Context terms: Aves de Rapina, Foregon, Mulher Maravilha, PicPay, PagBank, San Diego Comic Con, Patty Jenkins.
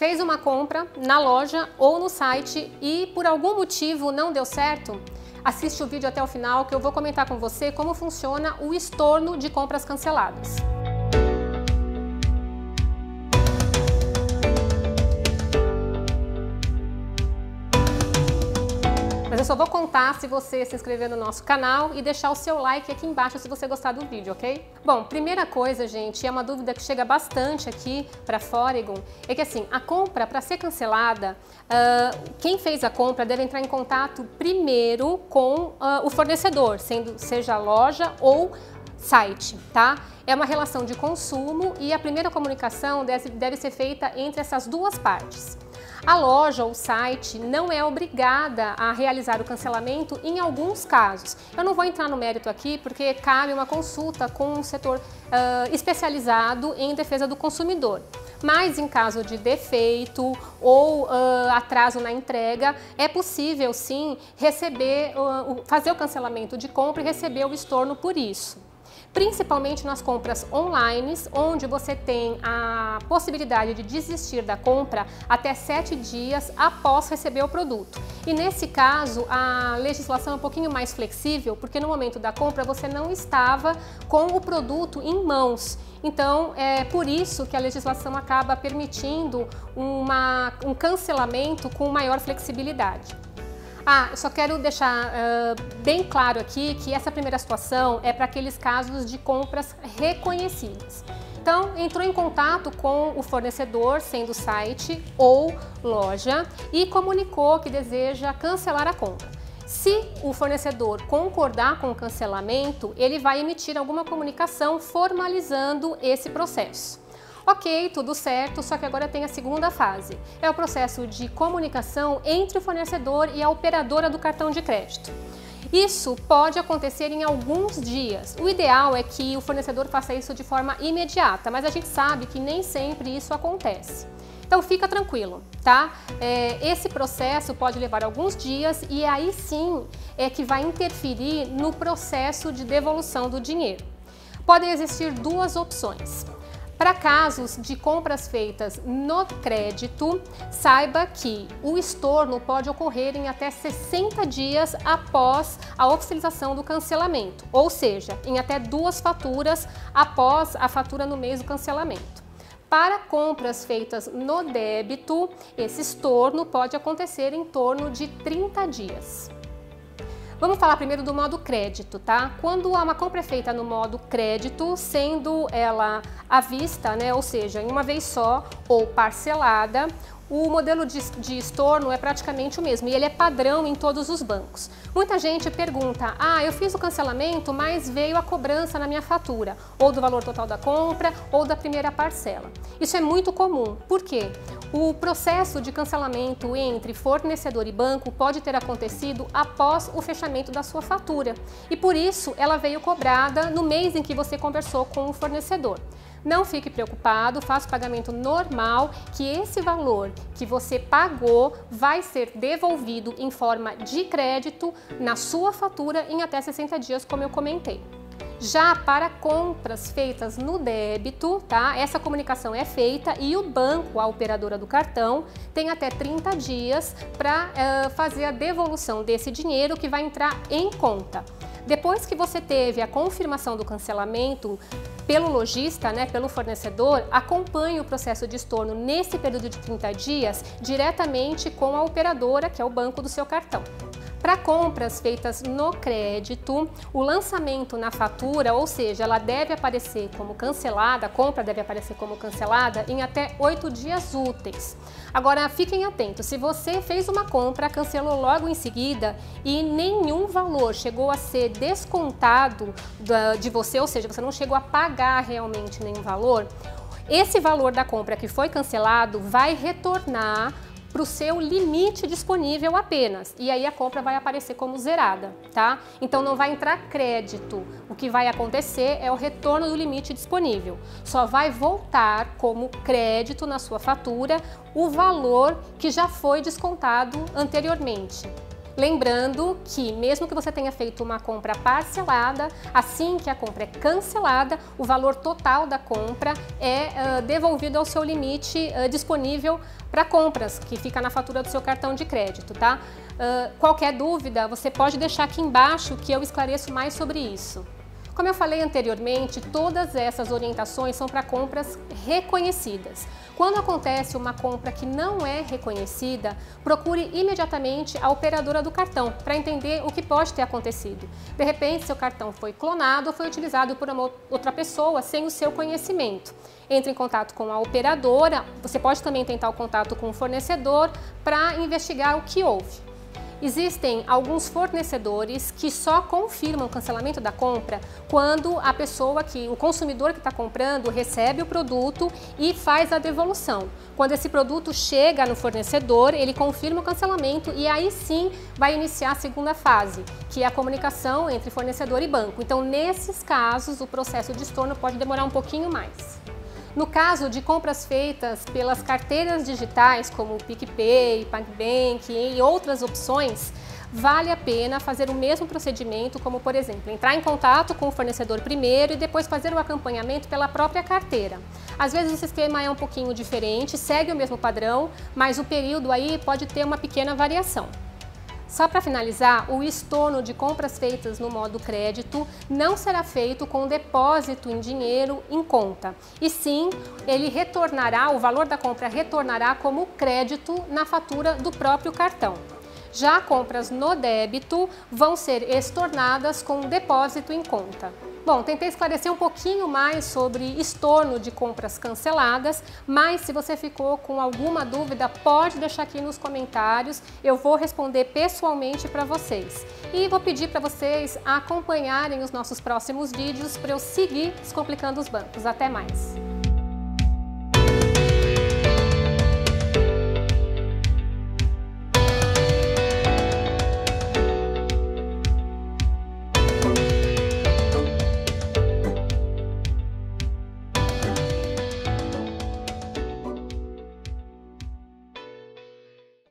fez uma compra na loja ou no site e por algum motivo não deu certo, assiste o vídeo até o final que eu vou comentar com você como funciona o estorno de compras canceladas. Mas eu só vou contar se você se inscrever no nosso canal e deixar o seu like aqui embaixo se você gostar do vídeo, ok? Bom, primeira coisa, gente, é uma dúvida que chega bastante aqui para Foregon, é que assim, a compra para ser cancelada, quem fez a compra deve entrar em contato primeiro com o fornecedor, seja loja ou site, tá? É uma relação de consumo e a primeira comunicação deve ser feita entre essas duas partes. A loja ou site não é obrigada a realizar o cancelamento em alguns casos. Eu não vou entrar no mérito aqui porque cabe uma consulta com um setor especializado em defesa do consumidor. Mas em caso de defeito ou atraso na entrega, é possível sim receber, fazer o cancelamento de compra e receber o estorno por isso. Principalmente nas compras online, onde você tem a possibilidade de desistir da compra até 7 dias após receber o produto. E nesse caso, a legislação é um pouquinho mais flexível, porque no momento da compra você não estava com o produto em mãos. Então, é por isso que a legislação acaba permitindo um cancelamento com maior flexibilidade. Eu só quero deixar bem claro aqui que essa primeira situação é para aqueles casos de compras reconhecidas. Então, entrou em contato com o fornecedor, sendo site ou loja, e comunicou que deseja cancelar a compra. Se o fornecedor concordar com o cancelamento, ele vai emitir alguma comunicação formalizando esse processo. Ok, tudo certo, só que agora tem a segunda fase. É o processo de comunicação entre o fornecedor e a operadora do cartão de crédito. Isso pode acontecer em alguns dias. O ideal é que o fornecedor faça isso de forma imediata, mas a gente sabe que nem sempre isso acontece. Então fica tranquilo, tá? Esse processo pode levar alguns dias e aí sim é que vai interferir no processo de devolução do dinheiro. Podem existir duas opções. Para casos de compras feitas no crédito, saiba que o estorno pode ocorrer em até 60 dias após a oficialização do cancelamento, ou seja, em até 2 faturas após a fatura no mês do cancelamento. Para compras feitas no débito, esse estorno pode acontecer em torno de 30 dias. Vamos falar primeiro do modo crédito, tá? Quando uma compra é feita no modo crédito, sendo ela à vista, né? Ou seja, em uma vez só ou parcelada, o modelo de estorno é praticamente o mesmo e ele é padrão em todos os bancos. Muita gente pergunta, eu fiz o cancelamento, mas veio a cobrança na minha fatura, ou do valor total da compra, ou da primeira parcela. Isso é muito comum, por quê? O processo de cancelamento entre fornecedor e banco pode ter acontecido após o fechamento da sua fatura e por isso ela veio cobrada no mês em que você conversou com o fornecedor. Não fique preocupado, faça o pagamento normal, que esse valor que você pagou vai ser devolvido em forma de crédito na sua fatura em até 60 dias, como eu comentei. Já para compras feitas no débito, tá? Essa comunicação é feita e o banco, a operadora do cartão, tem até 30 dias para fazer a devolução desse dinheiro que vai entrar em conta. Depois que você teve a confirmação do cancelamento pelo lojista, né, pelo fornecedor, acompanhe o processo de estorno nesse período de 30 dias diretamente com a operadora, que é o banco do seu cartão. Para compras feitas no crédito, o lançamento na fatura, ou seja, ela deve aparecer como cancelada, a compra deve aparecer como cancelada em até 8 dias úteis. Agora, fiquem atentos, se você fez uma compra, cancelou logo em seguida e nenhum valor chegou a ser descontado de você, ou seja, você não chegou a pagar realmente nenhum valor, esse valor da compra que foi cancelado vai retornar para o seu limite disponível apenas, e aí a compra vai aparecer como zerada, tá? Então não vai entrar crédito, o que vai acontecer é o retorno do limite disponível, só vai voltar como crédito na sua fatura o valor que já foi descontado anteriormente. Lembrando que mesmo que você tenha feito uma compra parcelada, assim que a compra é cancelada, o valor total da compra é devolvido ao seu limite disponível para compras, que fica na fatura do seu cartão de crédito, tá? Qualquer dúvida, você pode deixar aqui embaixo que eu esclareço mais sobre isso. Como eu falei anteriormente, todas essas orientações são para compras reconhecidas. Quando acontece uma compra que não é reconhecida, procure imediatamente a operadora do cartão para entender o que pode ter acontecido. De repente, seu cartão foi clonado ou foi utilizado por uma outra pessoa sem o seu conhecimento. Entre em contato com a operadora, você pode também tentar o contato com o fornecedor para investigar o que houve. Existem alguns fornecedores que só confirmam o cancelamento da compra quando a pessoa, o consumidor que está comprando, recebe o produto e faz a devolução. Quando esse produto chega no fornecedor, ele confirma o cancelamento e aí sim vai iniciar a segunda fase, que é a comunicação entre fornecedor e banco. Então, nesses casos, o processo de estorno pode demorar um pouquinho mais. No caso de compras feitas pelas carteiras digitais, como o PicPay, PagBank e outras opções, vale a pena fazer o mesmo procedimento, como, por exemplo, entrar em contato com o fornecedor primeiro e depois fazer o acompanhamento pela própria carteira. Às vezes o sistema é um pouquinho diferente, segue o mesmo padrão, mas o período aí pode ter uma pequena variação. Só para finalizar, o estorno de compras feitas no modo crédito não será feito com depósito em dinheiro em conta, e sim ele retornará, o valor da compra retornará como crédito na fatura do próprio cartão. Já compras no débito vão ser estornadas com depósito em conta. Bom, tentei esclarecer um pouquinho mais sobre estorno de compras canceladas, mas se você ficou com alguma dúvida, pode deixar aqui nos comentários, eu vou responder pessoalmente para vocês. E vou pedir para vocês acompanharem os nossos próximos vídeos para eu seguir descomplicando os bancos. Até mais!